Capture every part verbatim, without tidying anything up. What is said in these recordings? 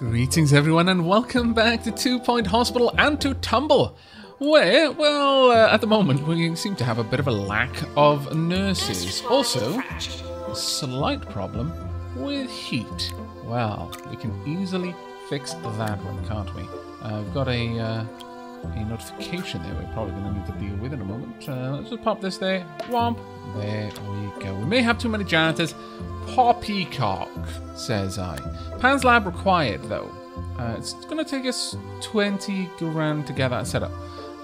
Greetings everyone and welcome back to Two Point Hospital and to Tumble, where, well, uh, at the moment we seem to have a bit of a lack of nurses. Also, a slight problem with heat. Well, we can easily fix that one, can't we? Uh, we've got a, uh, a notification there we're probably going to need to deal with in a moment. Uh, let's just pop this there. Womp. There we go. We may have too many janitors. Poppycock, says I. Pan's lab required, though. Uh, it's going to take us twenty grand to get that set up.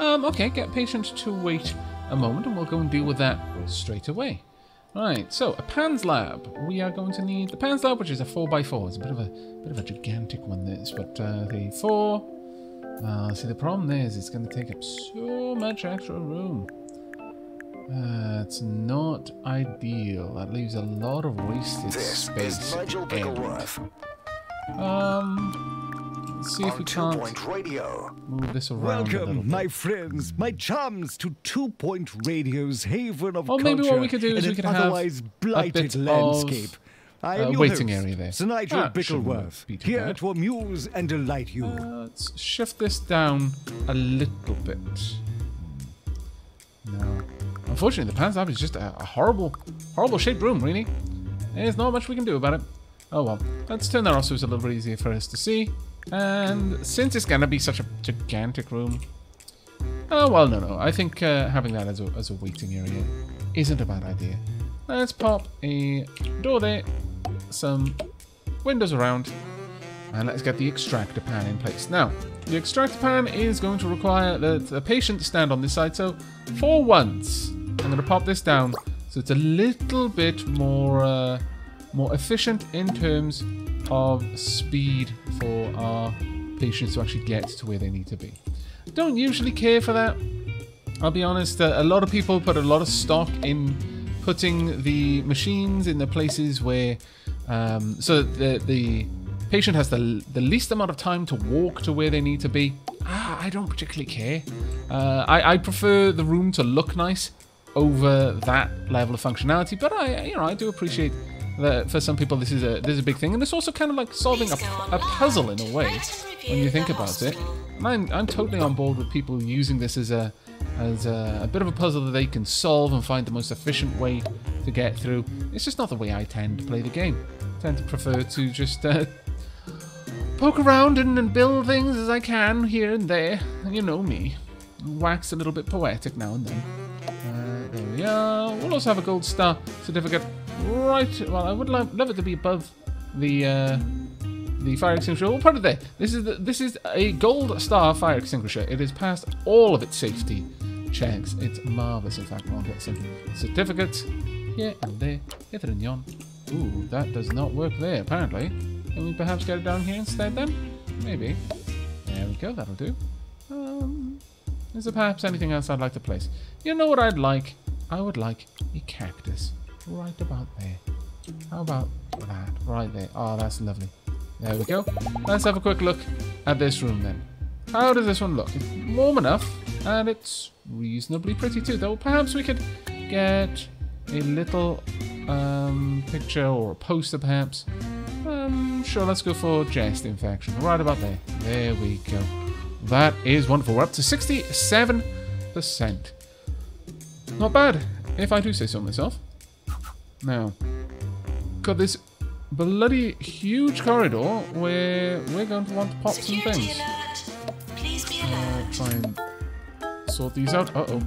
Um, okay, get patients to wait a moment, and we'll go and deal with that straight away. Right, so a Pan's lab. We are going to need the Pan's lab, which is a four by four. It's a bit of a bit of a gigantic one, this, but uh, the four. Uh, see, the problem is it's going to take up so much extra room. Uh, it's not ideal. That leaves a lot of wasted this space. This is Nigel Bigglesworth. Um, let's see if we can't move this around. Welcome, my friends, my chums, to Two Point Radio's haven of or culture. Or maybe what we could do is we could have otherwise blighted a bit landscape. Of I am uh, your waiting host, area there. Sir Nigel ah, Bigglesworth, here bad. to amuse and delight you. Uh, let's shift this down a little bit. No. Unfortunately, the Pan's lab is just a, a horrible, horrible shaped room, really. There's not much we can do about it. Oh well. Let's turn that off so it's a little bit easier for us to see. And since it's going to be such a gigantic room... Oh, well, no, no. I think uh, having that as a, as a waiting area isn't a bad idea. Let's pop a door there, some windows around, and let's get the extractor pan in place. Now, the extractor pan is going to require the, the patient to stand on this side, so four ones. I'm going to pop this down so it's a little bit more uh, more efficient in terms of speed for our patients to actually get to where they need to be. Don't usually care for that. I'll be honest, uh, a lot of people put a lot of stock in putting the machines in the places where um, so the, the patient has the, the least amount of time to walk to where they need to be. Ah, I don't particularly care. Uh, I, I prefer the room to look nice over that level of functionality, but I, you know, I do appreciate that for some people this is a this is a big thing, and it's also kind of like solving a, a puzzle in a way when you think about it. And I'm I'm totally on board with people using this as a as a, a bit of a puzzle that they can solve and find the most efficient way to get through. It's just not the way I tend to play the game. I tend to prefer to just uh, poke around and, and build things as I can here and there. You know me, wax a little bit poetic now and then. There we are. We'll also have a gold star certificate. Right, well, I would love, love it to be above the uh, the fire extinguisher. We'll put it there. This is the, this is a gold star fire extinguisher. It has passed all of its safety checks. It's marvellous, in fact. We'll get some certificates here and there, hither and yon. Ooh, that does not work there, apparently. Can we perhaps get it down here instead, then? Maybe. There we go, that'll do. Um... Is there perhaps anything else I'd like to place? You know what I'd like? I would like a cactus. Right about there. How about that? Right there. Oh, that's lovely. There we go. Let's have a quick look at this room then. How does this one look? It's warm enough, and it's reasonably pretty too, though perhaps we could get a little um, picture or a poster perhaps. Um, sure, let's go for chest infection. Right about there. There we go. That is wonderful. We're up to sixty-seven percent. Not bad, if I do say so myself. Now, got this bloody huge corridor where we're going to want to pop Security some things. Alert. Please be alert. Uh, try and sort these out. Uh-oh.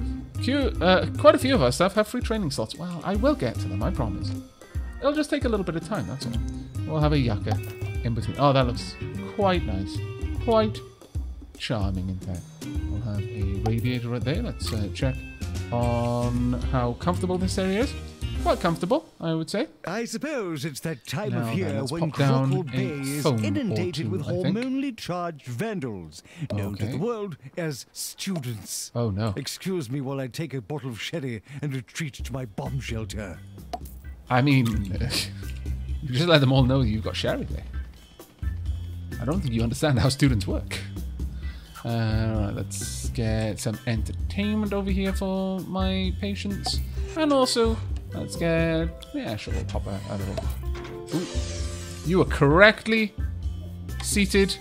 Uh, quite a few of our staff have free training slots. Well, I will get to them, I promise. It'll just take a little bit of time, that's all. We'll have a yucca in between. Oh, that looks quite nice. Quite charming, in fact. We'll have a radiator right there. Let's uh, check on how comfortable this area is. Quite comfortable, I would say. I suppose it's that time now of year when Croquel Bay is inundated two, with hormonally charged vandals, known okay. to the world as students. Oh no. Excuse me while I take a bottle of sherry and retreat to my bomb shelter. I mean, you just let them all know you've got sherry there. I don't think you understand how students work. Uh, let's get some entertainment over here for my patients. And also, let's get... Yeah, sure, we'll pop a, a little... Ooh. You were correctly seated,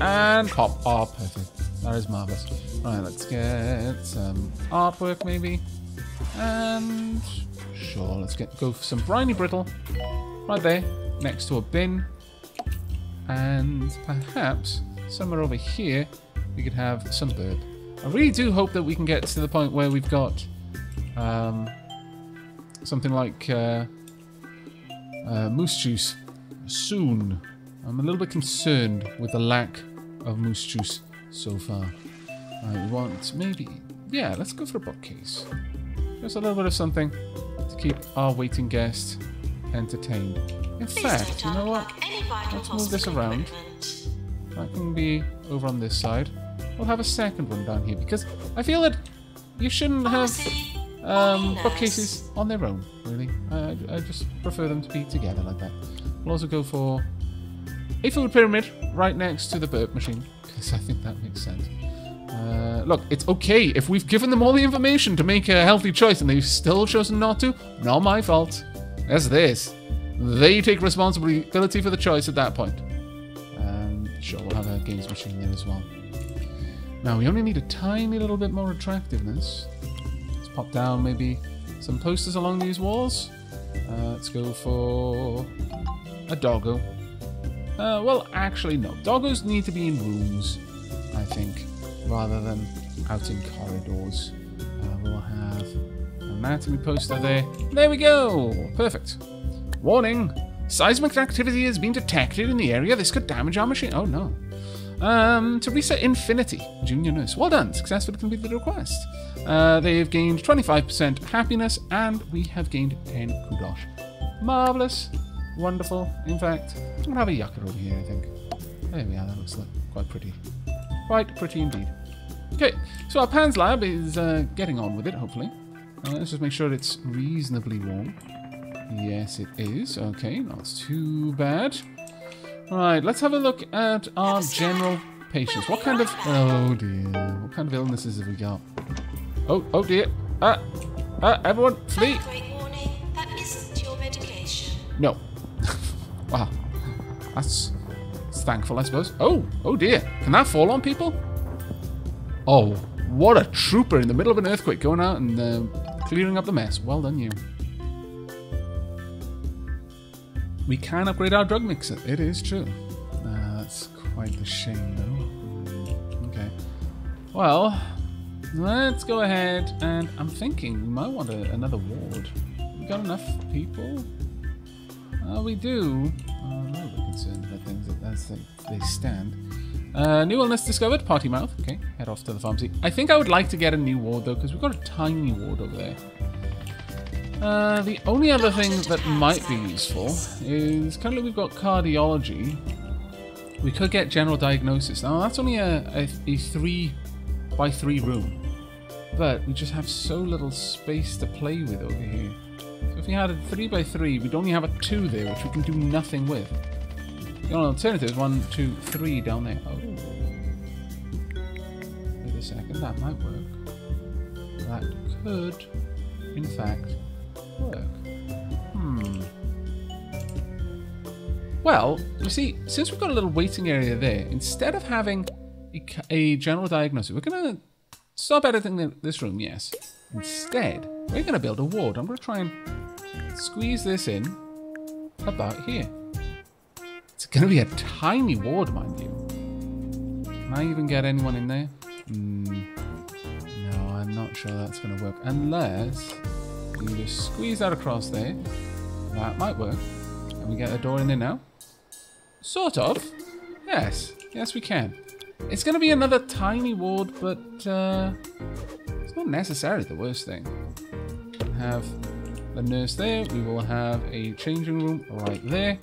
and hop. Oh, perfect. That is marvelous. Right, let's get some artwork maybe, and sure, let's get go for some briny brittle right there next to a bin, and perhaps somewhere over here we could have some bird. I really do hope that we can get to the point where we've got um, something like uh, uh, moose juice soon. I'm a little bit concerned with the lack of moose juice so far. I want maybe, yeah, let's go for a bookcase. Just a little bit of something to keep our waiting guests entertained. In fact, you know what? Let's move this around. That can be over on this side. We'll have a second one down here because I feel that you shouldn't have um, bookcases on their own, really. I, I just prefer them to be together like that. We'll also go for a food pyramid right next to the burp machine because I think that makes sense. Uh, look, it's okay if we've given them all the information to make a healthy choice and they've still chosen not to. Not my fault. That's this. They take responsibility for the choice at that point. Um, sure, we'll have a games machine there as well. Now, we only need a tiny little bit more attractiveness. Let's pop down maybe some posters along these walls. Uh, let's go for a doggo. Uh, well, actually, no. Doggos need to be in rooms, I think, rather than out in corridors. Uh, we'll have an anatomy poster there. There we go! Perfect. Warning! Seismic activity has been detected in the area. This could damage our machine. Oh, no. Um, Teresa Infinity, junior nurse. Well done. Successfully completed the request. Uh, they have gained twenty-five percent happiness, and we have gained ten kudosh. Marvelous, wonderful. In fact, I'm gonna have a yucca over here. I think. There we are. That looks like quite pretty. Quite pretty indeed. Okay, so our Pan's Lab is uh, getting on with it. Hopefully, uh, let's just make sure it's reasonably warm. Yes, it is. Okay, not too bad. Right, let's have a look at our general patients. What kind of... Oh, dear. What kind of illnesses have we got? Oh, oh, dear. Ah, uh, uh, everyone, flee. Warning. That isn't your medication. No. Wow. That's, that's thankful, I suppose. Oh, oh, dear. Can that fall on people? Oh, what a trooper in the middle of an earthquake going out and uh, clearing up the mess. Well done, you. We can upgrade our drug mixer. It is true. Uh, that's quite the shame, though. Okay. Well, let's go ahead and I'm thinking we might want a, another ward. We got enough people? Uh, we do. I'm a little bit concerned about things as they, they stand. Uh, new illness discovered. Party mouth. Okay. Head off to the pharmacy. I think I would like to get a new ward, though, because we've got a tiny ward over there. Uh, the only other thing that might be useful is currently we've got cardiology. We could get general diagnosis. Now that's only a, a, a three by three room, but we just have so little space to play with over here. So if we had a three by three, we'd only have a two there, which we can do nothing with. The only alternative is one, two, three down there. Oh, wait a second, that might work. That could, in fact. Work. Hmm. Well, you see, since we've got a little waiting area there, instead of having a, a general diagnosis, we're going to stop editing this room, yes. Instead, we're going to build a ward. I'm going to try and squeeze this in about here. It's going to be a tiny ward, mind you. Can I even get anyone in there? Mm. No, I'm not sure that's going to work. Unless... we can just squeeze that across there. That might work. Can we get a door in there now? Sort of. Yes. Yes, we can. It's going to be another tiny ward, but uh, it's not necessarily the worst thing. We'll have the nurse there. We will have a changing room right there.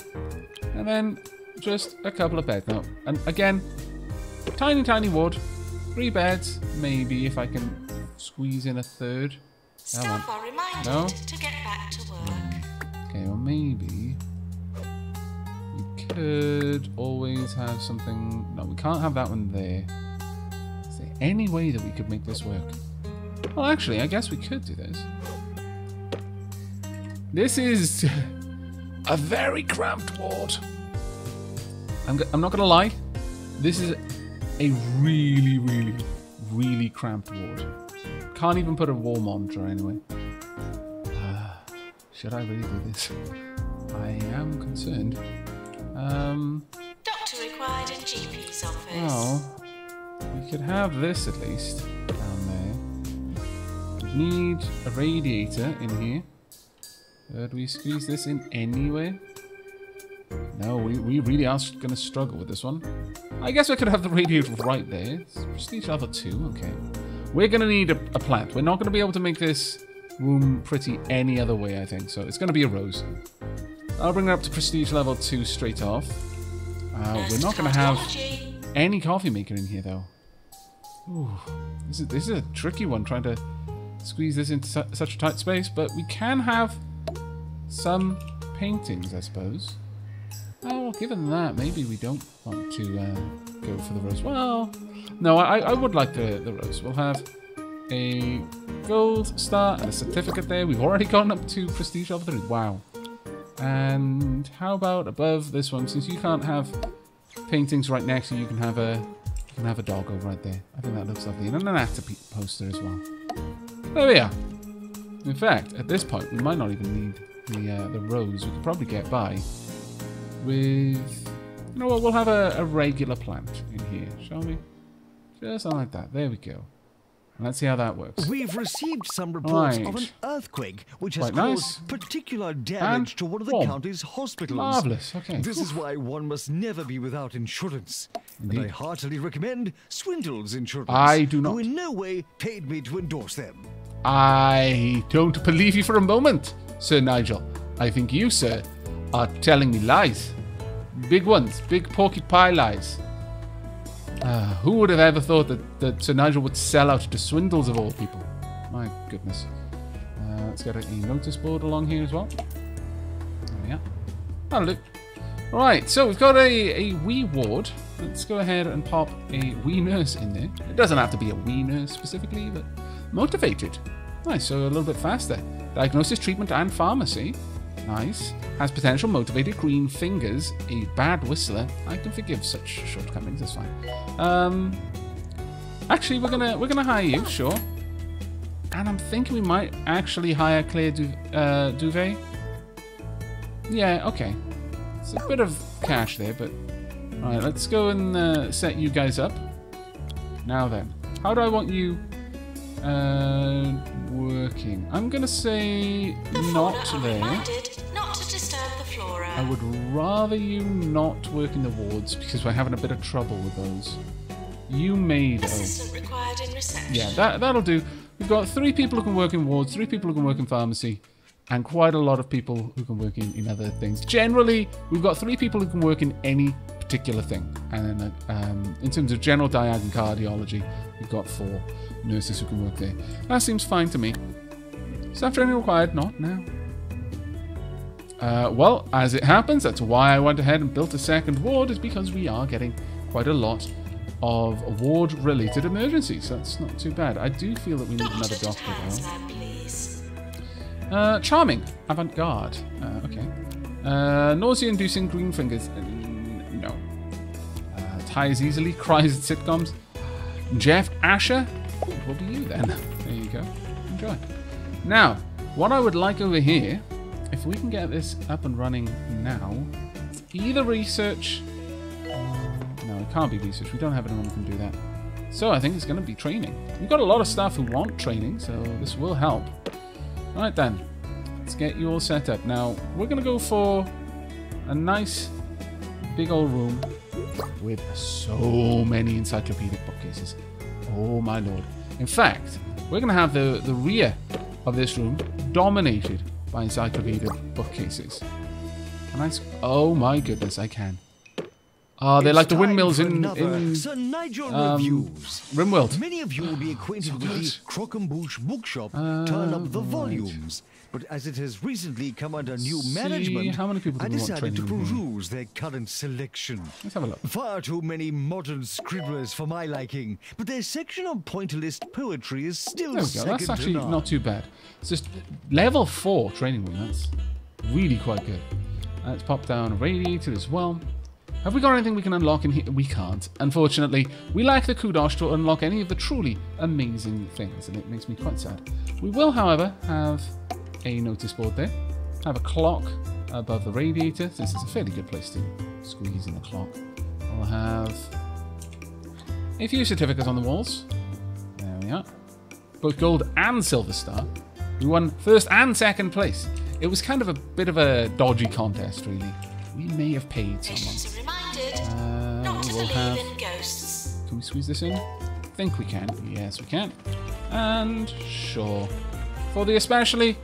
And then just a couple of beds now. And again, tiny, tiny ward. Three beds. Maybe if I can squeeze in a third. Staff are reminded no? to get back to work. Okay, well maybe we could always have something... No, we can't have that one there. Is there any way that we could make this work? Well, actually, I guess we could do this. This is a very cramped ward. I'm, I'm not going to lie. This is a really, really, really cramped ward. Can't even put a wall monitor anyway. Uh, should I really do this? I am concerned. Um, Doctor required in G P's office. Well, we could have this at least down there. We need a radiator in here. Could we squeeze this in anyway? No, we, we really are going to struggle with this one. I guess I could have the radiator right there. It's prestige level two, okay. We're going to need a, a plant. We're not going to be able to make this room pretty any other way, I think. So it's going to be a rose. I'll bring it up to prestige level two straight off. Uh, we're not going to have any coffee maker in here, though. Ooh, this is, this is a tricky one, trying to squeeze this into su such a tight space. But we can have some paintings, I suppose. Oh, well, given that, maybe we don't want to uh, go for the rose. Well, no, I, I would like the, the rose. We'll have a gold star and a certificate there. We've already gone up to prestige level three. Wow. And how about above this one? Since you can't have paintings right next to you, you can have a you can have a doggo right there. I think that looks lovely. And an actor poster as well. There we are. In fact, at this point, we might not even need the, uh, the rose. We could probably get by with... You know what? We'll have a, a regular plant in here, shall we? Just like that. There we go. Let's see how that works. We've received some reports right. of an earthquake, which has nice. caused particular damage and to one of the warm. county's hospitals. Marvelous. Okay. This Oof. is why one must never be without insurance. Indeed. And I heartily recommend Swindle's Insurance. I do not. Who in no way paid me to endorse them. I don't believe you for a moment, Sir Nigel. I think you, sir, are telling me lies. Big ones. Big porky pie lies. Uh, who would have ever thought that, that Sir Nigel would sell out to Swindles of all people? My goodness. Uh, let's get a notice board along here as well. There we are. That'll do. Right, so we've got a, a wee ward. Let's go ahead and pop a wee nurse in there. It doesn't have to be a wee nurse specifically, but motivated. Nice, so a little bit faster. Diagnosis, treatment, and pharmacy. Nice. Has potential, motivated, green fingers, a bad whistler. I can forgive such shortcomings. That's fine. Um, actually, we're gonna we're gonna hire you, sure. And I'm thinking we might actually hire Claire du uh, Duvet. Yeah, okay. It's a bit of cash there, but all right. Let's go and uh, set you guys up. Now then, how do I want you uh, working? I'm gonna say not there. I would rather you not work in the wards because we're having a bit of trouble with those. You may though. Assistant required in reception. Yeah, that, that'll do. We've got three people who can work in wards, three people who can work in pharmacy, and quite a lot of people who can work in, in other things. Generally, we've got three people who can work in any particular thing. And then um, in terms of general diag and cardiology, we've got four nurses who can work there. That seems fine to me. Staff training required? Not now. Uh, well, as it happens, that's why I went ahead and built a second ward, is because we are getting quite a lot of ward-related emergencies. That's not too bad. I do feel that we need another doctor, though. Uh, charming. Avant-garde. Uh, okay. Uh, nausea-inducing green fingers. Uh, no. Uh, tires easily. Cries at sitcoms. Jeff Asher. Ooh, what do you, then? There you go. Enjoy. Now, what I would like over here... If we can get this up and running now, either research... No, it can't be research. We don't have anyone who can do that. So I think it's going to be training. We've got a lot of staff who want training, so this will help. Alright then, let's get you all set up. Now, we're going to go for a nice big old room with so many encyclopedic bookcases. Oh my lord. In fact, we're going to have the, the rear of this room dominated by encyclopedia bookcases. Can I... Oh my goodness, I can. Ah, uh, they're like the windmills in, in Sir Nigel um, reviews. Rimworld. Many of you will be acquainted so with the croquembouche bookshop. Uh, turn up the right. volumes. But as it has recently come under new See, management, how many people I decided to peruse their current selection. Let's have a look. Far too many modern scribblers for my liking, but their section on pointillist poetry is still there we go. That's actually not too bad. It's just level four training wing. That's really quite good. Let's pop down a radiator as well. Have we got anything we can unlock in here? We can't. Unfortunately, we lack the kudosh to unlock any of the truly amazing things, and it makes me quite sad. We will, however, have a notice board there. Have a clock above the radiator. This is a fairly good place to squeeze in the clock. We'll have a few certificates on the walls. There we are. Both gold and silver star. We won first and second place. It was kind of a bit of a dodgy contest, really. We may have paid someone. Uh, not to we'll have... in ghosts. Can we squeeze this in? I think we can. Yes, we can. And sure. For the especially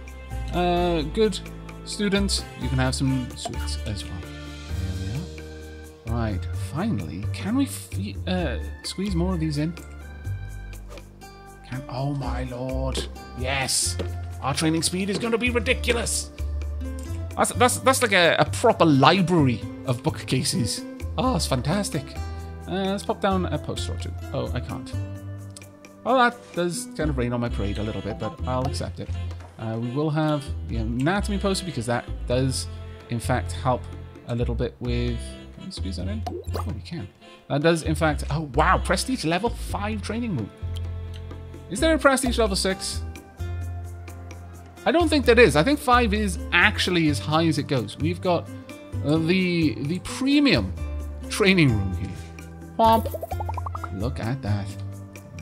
uh, good students, you can have some sweets as well. There we are. Right. Finally, can we fe uh, squeeze more of these in? Can? Oh my lord! Yes, our training speed is going to be ridiculous. That's, that's, that's like a, a proper library of bookcases. Oh, it's fantastic. Uh, let's pop down a poster or two. Oh, I can't. Well, that does kind of rain on my parade a little bit, but I'll accept it. Uh, we will have the anatomy poster because that does, in fact, help a little bit with... Can we squeeze that in? Oh, we can. That does, in fact... Oh, wow. Prestige level five training move. Is there a prestige level six? I don't think that is. I think five is actually as high as it goes. We've got uh, the the premium training room here. Pomp. Look at that.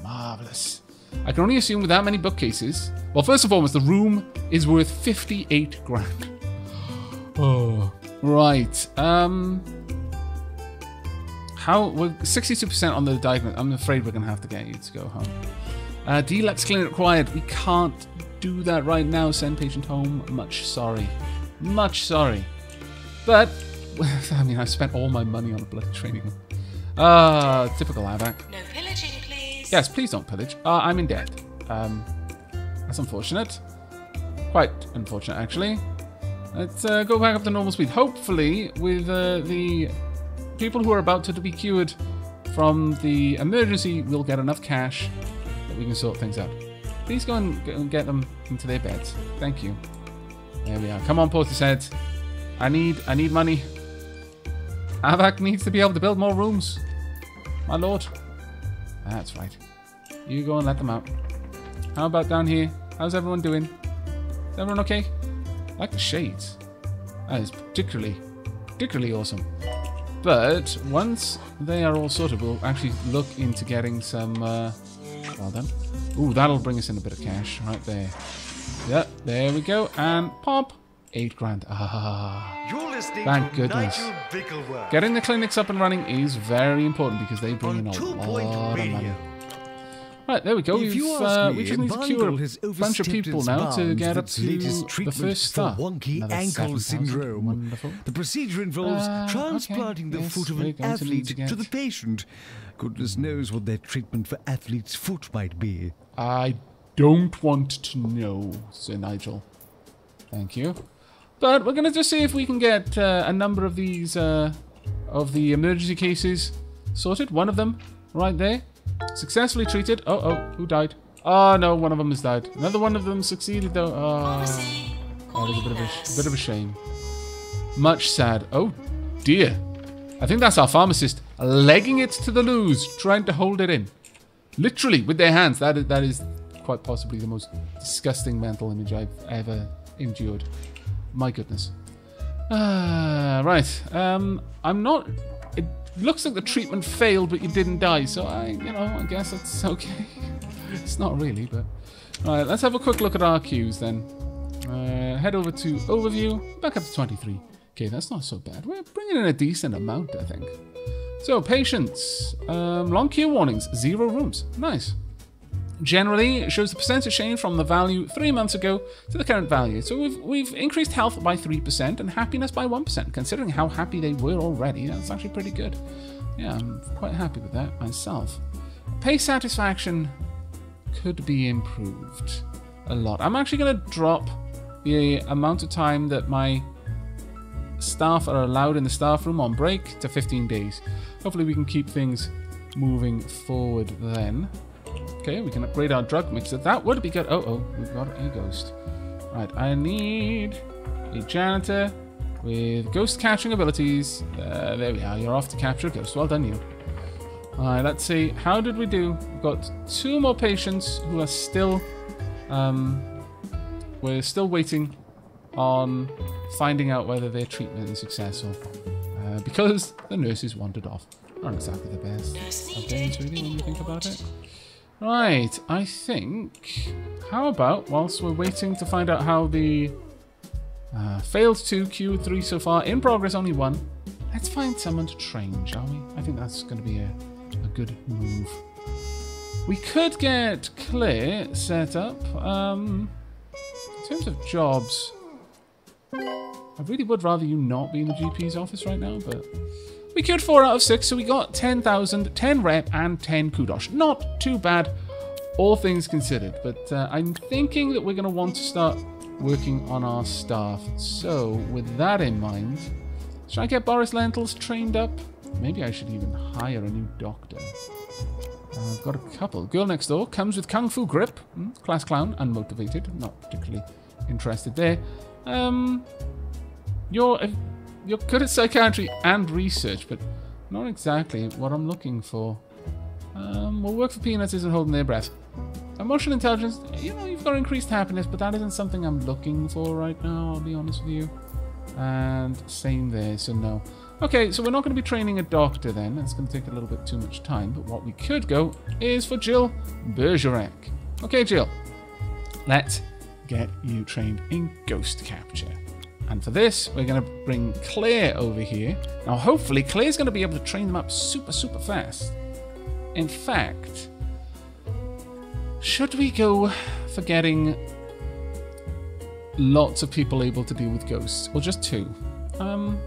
Marvelous. I can only assume with that many bookcases. Well, first and foremost, the room is worth fifty-eight grand. Oh, right. Um, how? We're sixty-two percent on the diagonal. I'm afraid we're gonna have to get you to go home. Uh, Deluxe clinic required. We can't do that right now. Send patient home. Much sorry. Much sorry. But, I mean, I spent all my money on a bloody training. Ah, uh, typical Aavak. No pillaging, please. Yes, please don't pillage. Uh, I'm in debt. Um, that's unfortunate. Quite unfortunate, actually. Let's uh, go back up to normal speed. Hopefully, with uh, the people who are about to be cured from the emergency, we'll get enough cash that we can sort things out. Please go and get them into their beds. Thank you. There we are. Come on, Porter's Head. I need, I need money. Aavak needs to be able to build more rooms. My lord. That's right. You go and let them out. How about down here? How's everyone doing? Is everyone okay? I like the shades. That is particularly, particularly awesome. But once they are all sorted, we'll actually look into getting some... Uh, well done. Ooh, that'll bring us in a bit of cash right there. Yep, there we go. And pop, eight grand. Ah, you're listening thank to goodness. Nigel Bigglesworth. Getting the clinics up and running is very important because they bring in a lot of money. Right, there we go. We've, uh, we just need to cure a bunch of people now to get up to the first star. Wonky ankle syndrome. Wonderful. The procedure involves uh, transplanting okay. the yes, foot of an athlete to, to the patient. Goodness knows what their treatment for athlete's foot might be. I don't want to know, Sir Nigel. Thank you. But we're going to just see if we can get uh, a number of these, uh, of the emergency cases sorted. One of them right there. Successfully treated. Oh, oh, who died? Oh, no, one of them has died. Another one of them succeeded, though. Oh, that was a bit of a, a bit of a shame. Much sad. Oh, dear. I think that's our pharmacist legging it to the loos, trying to hold it in. Literally, with their hands. That is, that is quite possibly the most disgusting mental image I've ever endured. My goodness. Ah, right. Um, I'm not... It looks like the treatment failed, but you didn't die, so I, you know, I guess it's okay. It's not really, but... Alright, let's have a quick look at our queues, then. Uh, head over to Overview, back up to twenty-three. Okay, that's not so bad. We're bringing in a decent amount, I think. So, patients. Um, long queue warnings, zero rooms. Nice. Generally, it shows the percentage change from the value three months ago to the current value. So we've, we've increased health by three percent and happiness by one percent. Considering how happy they were already, that's actually pretty good. Yeah, I'm quite happy with that myself. Pay satisfaction could be improved a lot. I'm actually going to drop the amount of time that my staff are allowed in the staff room on break to fifteen days. Hopefully we can keep things moving forward then. Okay, we can upgrade our drug mixer. That would be good. Oh, oh, we've got a ghost. Right, I need a janitor with ghost capturing abilities. Uh, there we are. You're off to capture a ghost. Well done, you. Alright, let's see. How did we do? We've got two more patients who are still... Um, we're still waiting on finding out whether their treatment is successful. Uh, because the nurses wandered off. Not exactly the best of days, really, when you think about it. Right, I think... How about, whilst we're waiting to find out how the... Uh, failed two, queued three so far, in progress only one. Let's find someone to train, shall we? I think that's going to be a, a good move. We could get Claire set up. Um, in terms of jobs, I really would rather you not be in the G P's office right now, but we cured four out of six, so we got ten thousand, ten rep, and ten kudosh. Not too bad, all things considered, but uh, I'm thinking that we're going to want to start working on our staff. So, with that in mind, should I get Boris Lentils trained up? Maybe I should even hire a new doctor. Uh, I've got a couple. Girl next door comes with Kung Fu Grip. Hmm? Class clown, unmotivated. Not particularly interested there. Um, you're, you're good at psychiatry and research, but not exactly what I'm looking for. Um, well, work for peanuts isn't holding their breath. Emotional intelligence, you know, you've got increased happiness, but that isn't something I'm looking for right now, I'll be honest with you. And same there, so no. Okay, so we're not going to be training a doctor then. That's going to take a little bit too much time. But what we could go is for Jill Bergerac. Okay, Jill, let's get you trained in ghost capture. And for this, we're going to bring Claire over here. Now, hopefully, Claire's going to be able to train them up super, super fast. In fact, should we go for getting lots of people able to deal with ghosts, or just two? Um,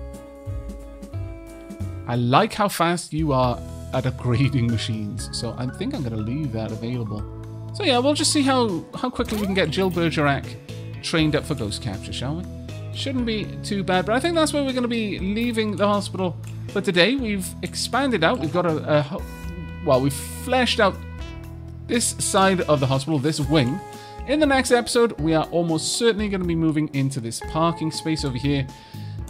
I like how fast you are at upgrading machines, so I think I'm going to leave that available. So yeah, we'll just see how, how quickly we can get Jill Bergerac trained up for ghost capture, shall we? Shouldn't be too bad, but I think that's where we're going to be leaving the hospital for today. We've expanded out, we've got a, a well, we've fleshed out this side of the hospital, this wing. In the next episode, we are almost certainly going to be moving into this parking space over here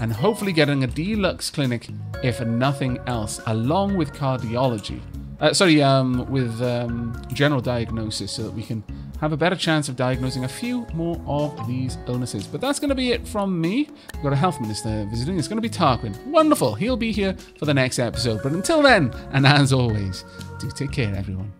and hopefully getting a deluxe clinic, if nothing else, along with cardiology. Uh, sorry, um, with um, general diagnosis, so that we can have a better chance of diagnosing a few more of these illnesses. But that's going to be it from me. We've got a health minister visiting. It's going to be Tarquin. Wonderful. He'll be here for the next episode. But until then, and as always, do take care, everyone.